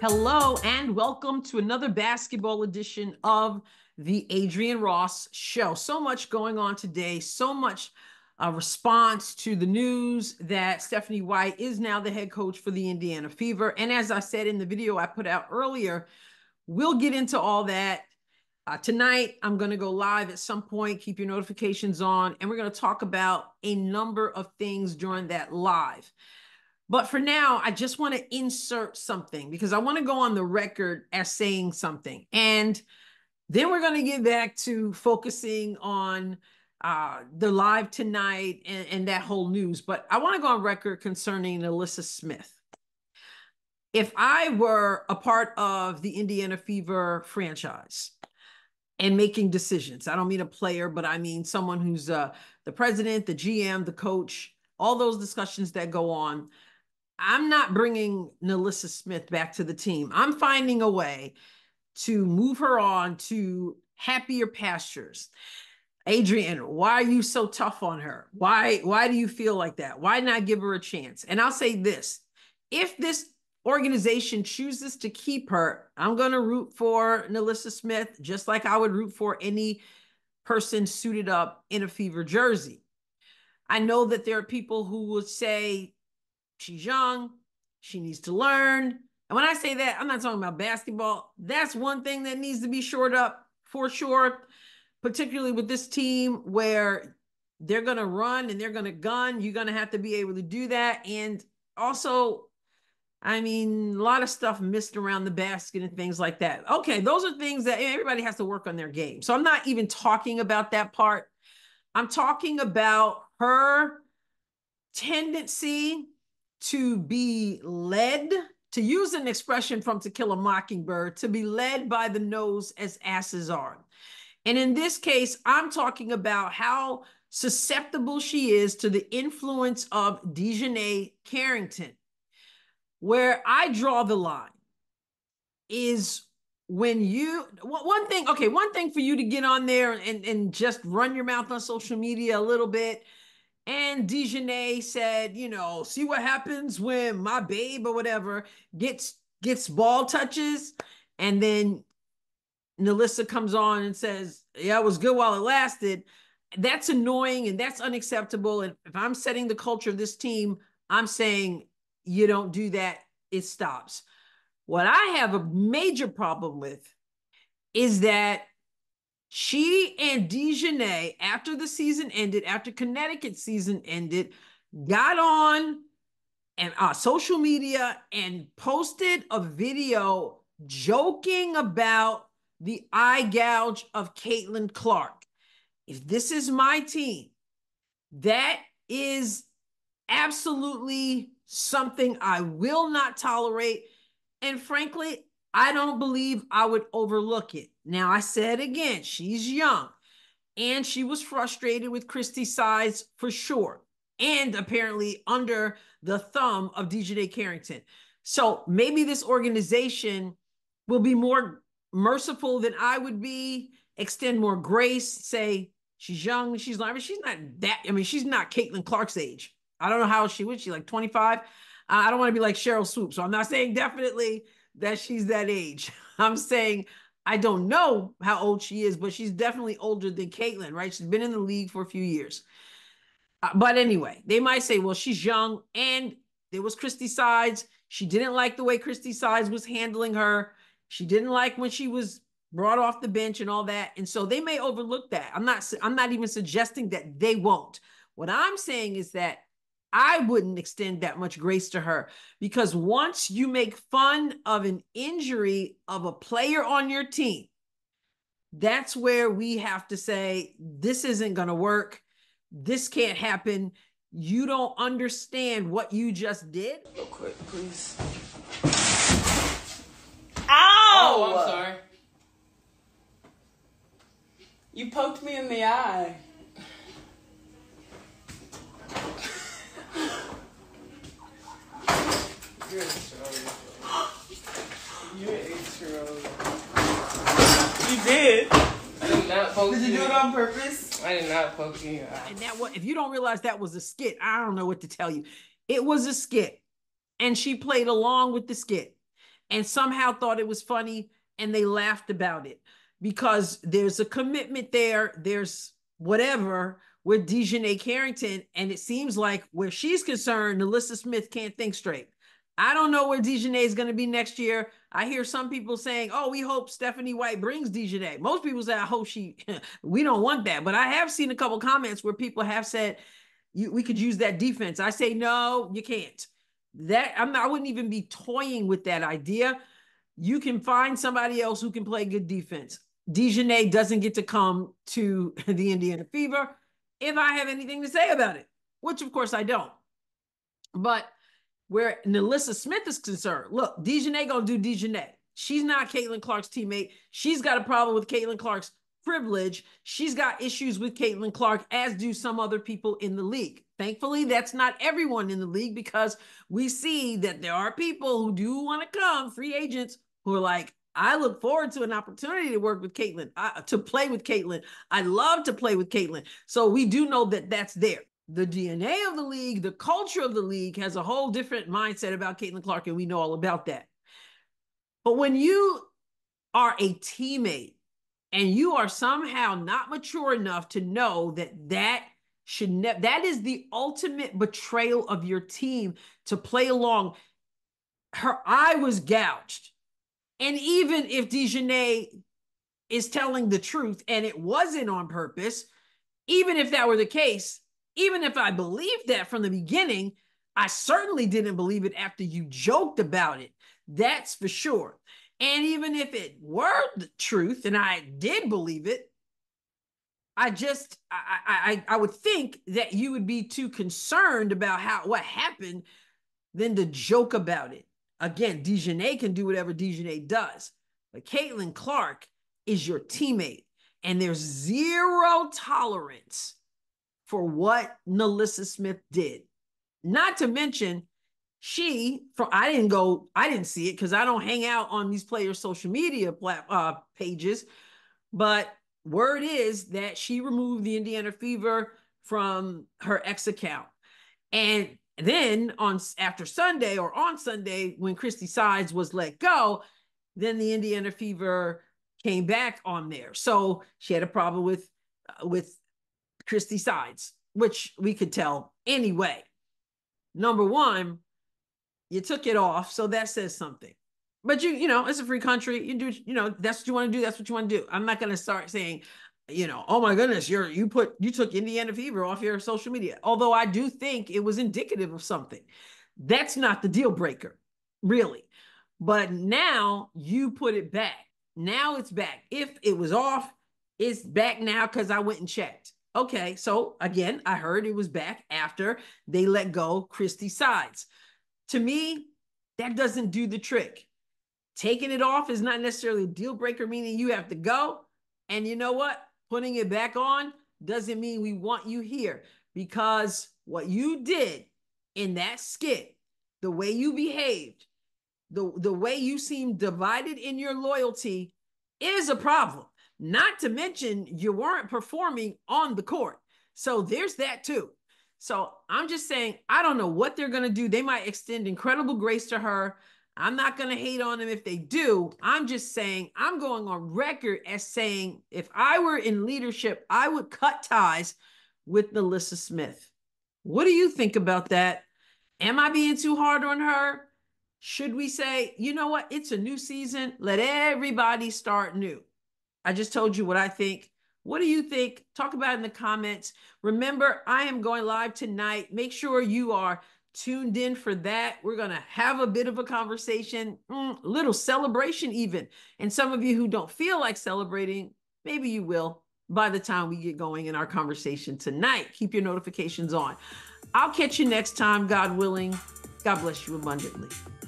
Hello and welcome to another basketball edition of The Adrienne Ross Show. So much going on today, so much response to the news that Stephanie White is now the head coach for the Indiana Fever. And as I said in the video I put out earlier, we'll get into all that. Tonight, I'm going to go live at some point, keep your notifications on, and we're going to talk about a number of things during that live. But for now, I just want to insert something because I want to go on the record as saying something. And then we're going to get back to focusing on the live tonight and that whole news. But I want to go on record concerning NaLyssa Smith. If I were a part of the Indiana Fever franchise and making decisions. I don't mean a player, but I mean someone who's the president, the GM, the coach, all those discussions that go on. I'm not bringing NaLyssa Smith back to the team. I'm finding a way to move her on to happier pastures. Adrienne, why are you so tough on her? Why do you feel like that? Why not give her a chance? And I'll say this, if this organization chooses to keep her, I'm going to root for NaLyssa Smith, just like I would root for any person suited up in a Fever jersey. I know that there are people who would say she's young, she needs to learn. And when I say that, I'm not talking about basketball. That's one thing that needs to be shored up for sure, particularly with this team where they're going to run and they're going to gun. You're going to have to be able to do that. And also, I mean, a lot of stuff missed around the basket and things like that. Okay, those are things that everybody has to work on their game. So I'm not even talking about that part. I'm talking about her tendency to be led, to use an expression from To Kill a Mockingbird, to be led by the nose as asses are. And in this case, I'm talking about how susceptible she is to the influence of DiJonai Carrington. Where I draw the line is when you, one thing for you to get on there and just run your mouth on social media a little bit. And DiJonai said, you know, see what happens when my babe or whatever gets ball touches. And then NaLyssa comes on and says, yeah, it was good while it lasted. That's annoying and that's unacceptable. And if I'm setting the culture of this team, I'm saying, you don't do that, it stops. What I have a major problem with is that she and DiJonai, after the season ended, after Connecticut season ended, got on and social media and posted a video joking about the eye gouge of Caitlin Clark. If this is my team, that is absolutely something I will not tolerate. And frankly, I don't believe I would overlook it. Now, I said again, she's young and she was frustrated with Christie Sides for sure. And apparently under the thumb of DiJonai Carrington. So maybe this organization will be more merciful than I would be, extend more grace, say she's young, she's not, I mean, she's not that, I mean, she's not Caitlin Clark's age. I don't know how she was. She's like 25. I don't want to be like Sheryl Swoopes. So I'm not saying definitely that she's that age. I'm saying I don't know how old she is, but she's definitely older than Caitlin, right? She's been in the league for a few years. But anyway, they might say, well, she's young. And there was Christie Sides. She didn't like the way Christie Sides was handling her. She didn't like when she was brought off the bench and all that. And so they may overlook that. I'm not even suggesting that they won't. What I'm saying is that I wouldn't extend that much grace to her because once you make fun of an injury of a player on your team, that's where we have to say, this isn't going to work. This can't happen. You don't understand what you just did. Real quick, please. Ow! Oh, I'm sorry. You poked me in the eye. You're a troll. You're a troll. You did. I did not poke you. Did you do it on purpose? I did not poke you. And that was, if you don't realize that was a skit, I don't know what to tell you. It was a skit. And she played along with the skit. and somehow thought it was funny and they laughed about it, because there's a commitment there. There's whatever with DiJonai Carrington. And it seems like where she's concerned, NaLyssa Smith can't think straight. I don't know where DiJonai is going to be next year. I hear some people saying, oh, we hope Stephanie White brings DiJonai. Most people say, I hope she, we don't want that. But I have seen a couple comments where people have said, we could use that defense. I say, no, you can't. I wouldn't even be toying with that idea. You can find somebody else who can play good defense. DiJonai doesn't get to come to the Indiana Fever if I have anything to say about it, which of course I don't. But where NaLyssa Smith is concerned, look, DiJonai gonna do DiJonai. She's not Caitlin Clark's teammate. She's got a problem with Caitlin Clark's privilege. She's got issues with Caitlin Clark, as do some other people in the league. Thankfully, that's not everyone in the league, because we see that there are people who do want to come, free agents, who are like, I look forward to an opportunity to work with Caitlin, to play with Caitlin. I love to play with Caitlin. So we do know that that's there. The DNA of the league, the culture of the league has a whole different mindset about Caitlin Clark, and we know all about that. But when you are a teammate and you are somehow not mature enough to know that that is the ultimate betrayal of your team to play along. Her eye was gouged. And even if DiJonai is telling the truth and it wasn't on purpose, even if that were the case, even if I believed that from the beginning, I certainly didn't believe it after you joked about it. That's for sure. And even if it were the truth and I did believe it, I would think that you would be too concerned about what happened than to joke about it. Again, DiJonai can do whatever DiJonai does, but Caitlin Clark is your teammate, and there's zero tolerance for what NaLyssa Smith did. Not to mention, I didn't see it because I don't hang out on these players' social media pages, but word is that she removed the Indiana Fever from her X account. And then on Sunday, when Christie Sides was let go, then the Indiana Fever came back on there. So she had a problem with Christie Sides, which we could tell anyway. Number one, you took it off, so that says something. But you know, it's a free country. You do, you know, that's what you want to do. That's what you want to do. I'm not going to start saying, you know, oh my goodness, you took Indiana Fever off your social media. Although I do think it was indicative of something. That's not the deal breaker, really. But now you put it back. Now it's back. If it was off, it's back now because I went and checked. Okay, so again, I heard it was back after they let go Christie Sides. To me, that doesn't do the trick. Taking it off is not necessarily a deal breaker, meaning you have to go. And you know what? Putting it back on doesn't mean we want you here, because what you did in that skit, the way you behaved, the way you seemed divided in your loyalty is a problem. Not to mention you weren't performing on the court. So there's that too. So I'm just saying, I don't know what they're going to do. They might extend incredible grace to her. I'm not going to hate on them if they do. I'm just saying, I'm going on record as saying, if I were in leadership, I would cut ties with NaLyssa Smith. What do you think about that? Am I being too hard on her? Should we say, you know what? It's a new season. Let everybody start new. I just told you what I think. What do you think? Talk about it in the comments. Remember, I am going live tonight. Make sure you are tuned in for that. We're going to have a bit of a conversation, little celebration even. And some of you who don't feel like celebrating, maybe you will by the time we get going in our conversation tonight. Keep your notifications on. I'll catch you next time, God willing. God bless you abundantly.